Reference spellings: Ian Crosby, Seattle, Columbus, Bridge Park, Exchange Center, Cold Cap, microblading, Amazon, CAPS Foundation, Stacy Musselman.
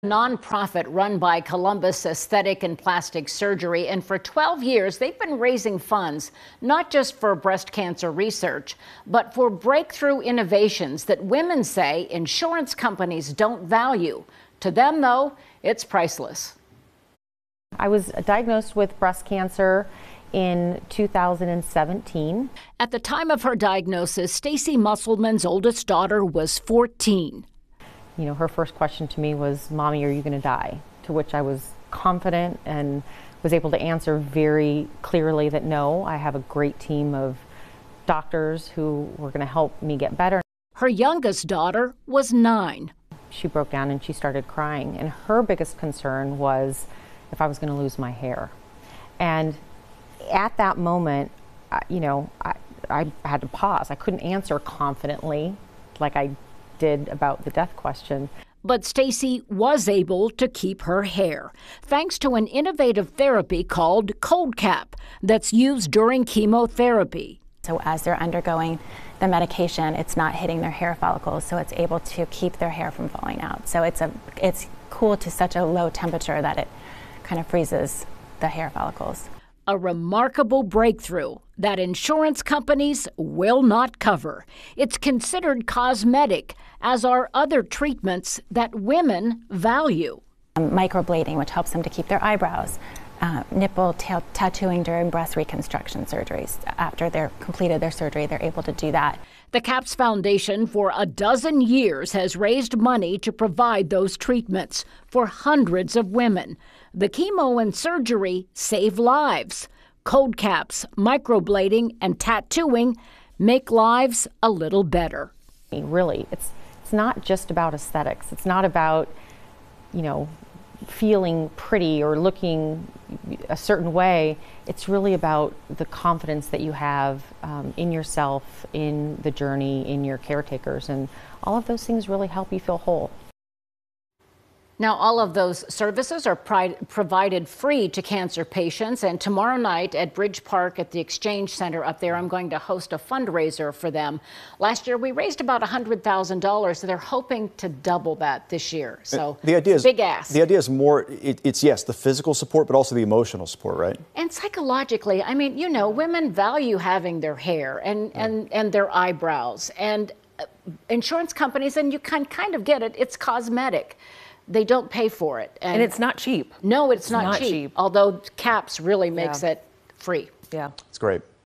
A nonprofit run by Columbus Aesthetic and Plastic Surgery, and for 12 years they've been raising funds not just for breast cancer research, but for breakthrough innovations that women say insurance companies don't value. To them, though, it's priceless. I was diagnosed with breast cancer in 2017. At the time of her diagnosis, Stacy Musselman's oldest daughter was 14. You know, her first question to me was, "Mommy, are you going to die?" To which I was confident and was able to answer very clearly that no, I have a great team of doctors who were going to help me get better. Her youngest daughter was 9. She broke down and she started crying, and her biggest concern was if I was going to lose my hair. And at that moment, you know, I had to pause. I couldn't answer confidently like I did about the death question. But Stacy was able to keep her hair thanks to an innovative therapy called Cold Cap that's used during chemotherapy. So as they're undergoing the medication, it's not hitting their hair follicles, so it's able to keep their hair from falling out. So it's cooled to such a low temperature that it kind of freezes the hair follicles. A remarkable breakthrough that insurance companies will not cover. It's considered cosmetic, as are other treatments that women value. Microblading, which helps them to keep their eyebrows, nipple tattooing during breast reconstruction surgeries. After they've completed their surgery, they're able to do that. The CAPS Foundation for a dozen years has raised money to provide those treatments for hundreds of women. The chemo and surgery save lives. Cold caps, microblading, and tattooing make lives a little better. Really, it's not just about aesthetics. It's not about, you know, feeling pretty or looking a certain way. It's really about the confidence that you have in yourself, in the journey, in your caretakers, and all of those things really help you feel whole. Now, all of those services are provided free to cancer patients, and tomorrow night at Bridge Park at the Exchange Center up there, I'm going to host a fundraiser for them. Last year, we raised about $100,000, so they're hoping to double that this year. So the idea is big ask. The idea is more, it's, yes, the physical support, but also the emotional support, right? And psychologically, I mean, you know, women value having their hair and their eyebrows. And insurance companies, and you can kind of get it, it's cosmetic. They don't pay for it. And it's not cheap. No, it's not cheap. Although CAPS really makes it free. Yeah. It's great.